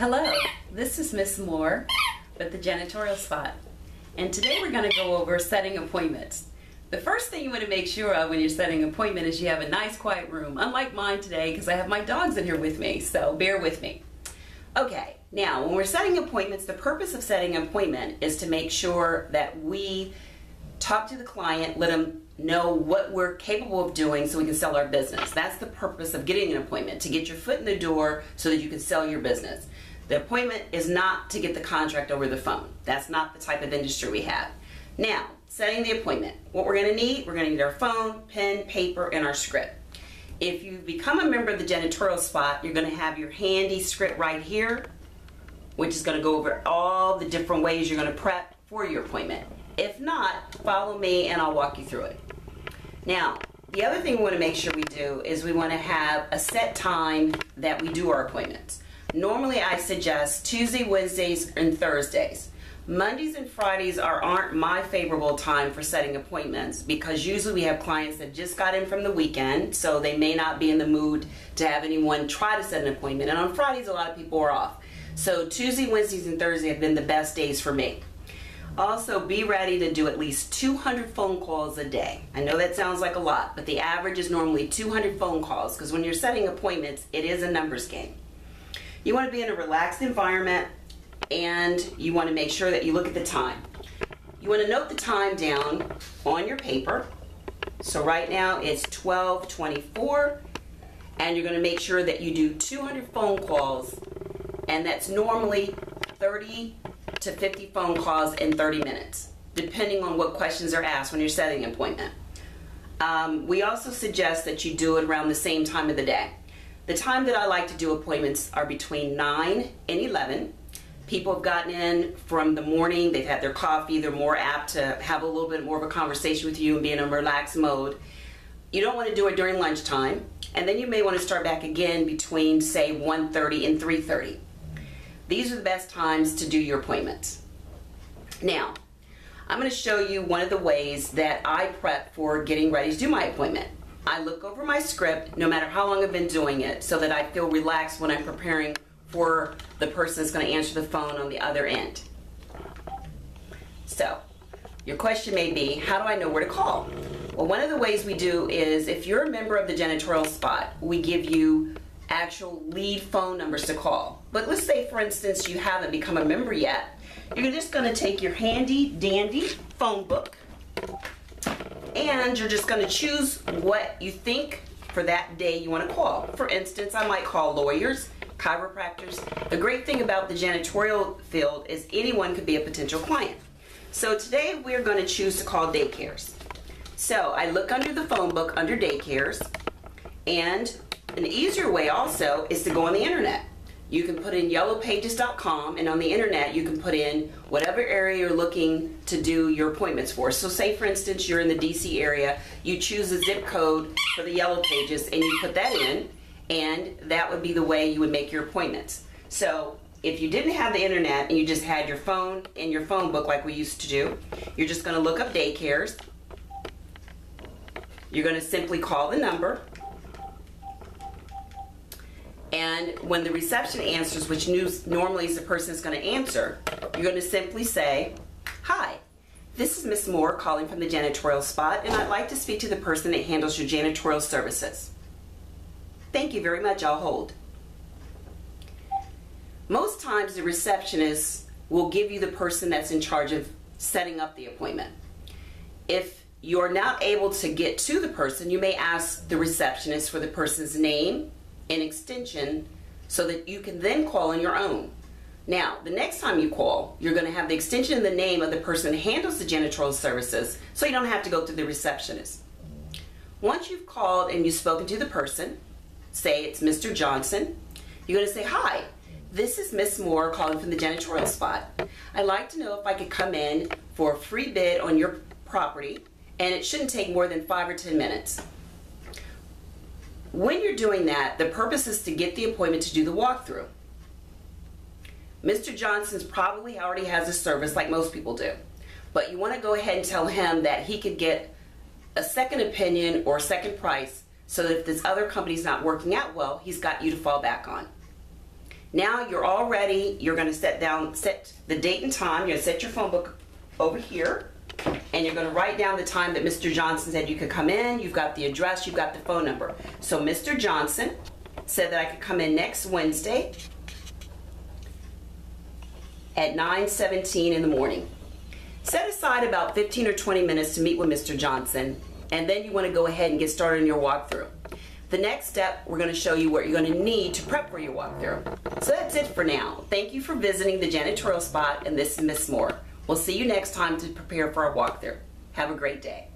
Hello, this is Miss Moore with the Janitorial Spot, and today we're going to go over setting appointments. The first thing you want to make sure of when you're setting an appointment is you have a nice quiet room, unlike mine today because I have my dogs in here with me, so bear with me. Okay, now when we're setting appointments, the purpose of setting an appointment is to make sure that we talk to the client, let them know what we're capable of doing so we can sell our business. That's the purpose of getting an appointment, to get your foot in the door so that you can sell your business. The appointment is not to get the contract over the phone. That's not the type of industry we have. Now, setting the appointment. What we're gonna need our phone, pen, paper, and our script. If you become a member of the Janitorial Spot, you're gonna have your handy script right here, which is gonna go over all the different ways you're gonna prep for your appointment. If not, follow me and I'll walk you through it. Now, the other thing we wanna make sure we do is we wanna have a set time that we do our appointments. Normally I suggest Tuesday, Wednesdays, and Thursdays. Mondays and Fridays aren't my favorable time for setting appointments because usually we have clients that just got in from the weekend, so they may not be in the mood to have anyone try to set an appointment. And on Fridays, a lot of people are off. So Tuesday, Wednesdays, and Thursday have been the best days for me. Also, be ready to do at least 200 phone calls a day. I know that sounds like a lot, but the average is normally 200 phone calls because when you're setting appointments, it is a numbers game. You want to be in a relaxed environment, and you want to make sure that you look at the time. You want to note the time down on your paper. So right now it's 12:24, and you're going to make sure that you do 200 phone calls, and that's normally 30 to 50 phone calls in 30 minutes, depending on what questions are asked when you're setting an appointment. We also suggest that you do it around the same time of the day. The time that I like to do appointments are between 9 and 11. People have gotten in from the morning, they've had their coffee, they're more apt to have a little bit more of a conversation with you and be in a relaxed mode. You don't want to do it during lunchtime, and then you may want to start back again between, say, 1:30 and 3:30. These are the best times to do your appointments. Now, I'm going to show you one of the ways that I prep for getting ready to do my appointment. I look over my script, no matter how long I've been doing it, so that I feel relaxed when I'm preparing for the person that's going to answer the phone on the other end. So, your question may be, how do I know where to call? Well, one of the ways we do is, if you're a member of the Janitorial Spot, we give you actual lead phone numbers to call. But let's say, for instance, you haven't become a member yet. You're just going to take your handy dandy phone book, and you're just going to choose what you think for that day you want to call. For instance, I might call lawyers, chiropractors. The great thing about the janitorial field is anyone could be a potential client. So today we're going to choose to call daycares. So I look under the phone book under daycares, and an easier way also is to go on the internet. You can put in yellowpages.com, and on the internet you can put in whatever area you're looking to do your appointments for. So say, for instance, you're in the DC area, you choose a zip code for the Yellow Pages and you put that in, and that would be the way you would make your appointments. So if you didn't have the internet and you just had your phone and your phone book like we used to do, you're just going to look up daycares. You're going to simply call the number. And when the reception answers, which normally is the person that's going to answer, you're going to simply say, "Hi, this is Miss Moore calling from the Janitorial Spot, and I'd like to speak to the person that handles your janitorial services. Thank you very much, I'll hold." Most times the receptionist will give you the person that's in charge of setting up the appointment. If you're not able to get to the person, you may ask the receptionist for the person's name, an extension, so that you can then call on your own. Now, the next time you call, you're going to have the extension and the name of the person that handles the janitorial services, so you don't have to go through the receptionist. Once you've called and you've spoken to the person, say it's Mr. Johnson, you're going to say, "Hi, this is Miss Moore calling from the Janitorial Spot. I'd like to know if I could come in for a free bid on your property, and it shouldn't take more than 5 or 10 minutes. When you're doing that, the purpose is to get the appointment to do the walkthrough. Mr. Johnson's probably already has a service like most people do, but you want to go ahead and tell him that he could get a second opinion or second price so that if this other company's not working out well, he's got you to fall back on. Now you're all ready. You're going to set the date and time. You're going to set your phone book over here, and you're going to write down the time that Mr. Johnson said you could come in. You've got the address, you've got the phone number. So Mr. Johnson said that I could come in next Wednesday at 9:17 in the morning. Set aside about 15 or 20 minutes to meet with Mr. Johnson, and then you want to go ahead and get started in your walkthrough. The next step, we're going to show you what you're going to need to prep for your walkthrough. So that's it for now. Thank you for visiting the Janitorial Spot, and this is Ms. Moore. We'll see you next time to prepare for our walkthrough. Have a great day.